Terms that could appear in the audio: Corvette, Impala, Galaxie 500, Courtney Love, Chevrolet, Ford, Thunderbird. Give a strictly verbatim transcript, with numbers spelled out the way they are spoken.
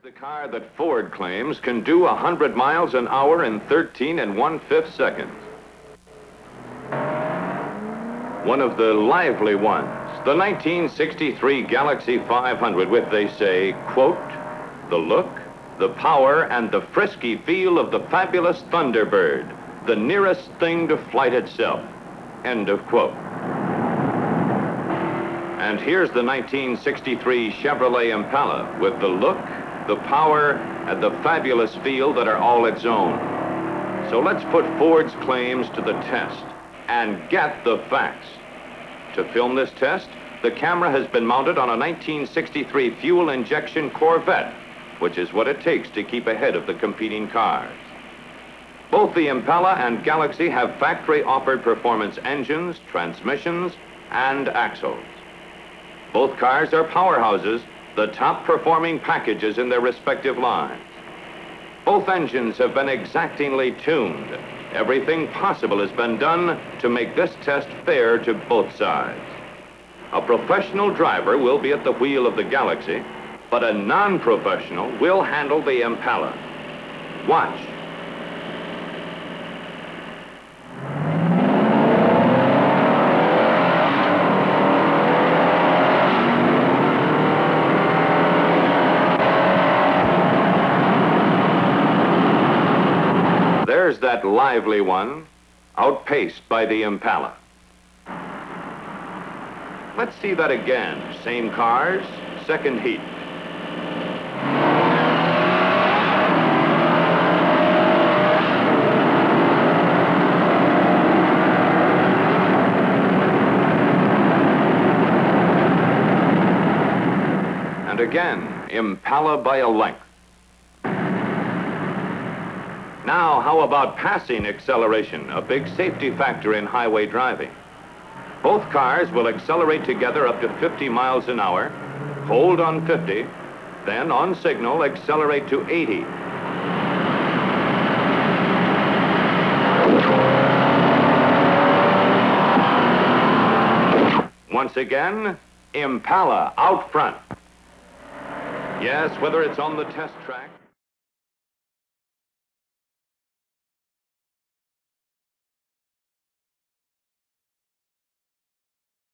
Here's the car that Ford claims can do one hundred miles an hour in thirteen and one-fifth seconds. One of the lively ones, the nineteen sixty-three Galaxie five hundred with, they say, quote, the look, the power, and the frisky feel of the fabulous Thunderbird, the nearest thing to flight itself, end of quote. And here's the nineteen sixty-three Chevrolet Impala with the look, the power, and the fabulous feel that are all its own. So let's put Ford's claims to the test and get the facts. To film this test, the camera has been mounted on a nineteen sixty-three fuel injection Corvette, which is what it takes to keep ahead of the competing cars. Both the Impala and Galaxie have factory-offered performance engines, transmissions, and axles. Both cars are powerhouses, the top-performing packages in their respective lines. Both engines have been exactingly tuned. Everything possible has been done to make this test fair to both sides. A professional driver will be at the wheel of the Galaxie, but a non-professional will handle the Impala. Watch. There's that lively one, outpaced by the Impala. Let's see that again. Same cars, second heat. And again, Impala by a length. Now, how about passing acceleration, a big safety factor in highway driving? Both cars will accelerate together up to fifty miles an hour, hold on fifty, then on signal accelerate to eighty. Once again, Impala out front. Yes, whether it's on the test track...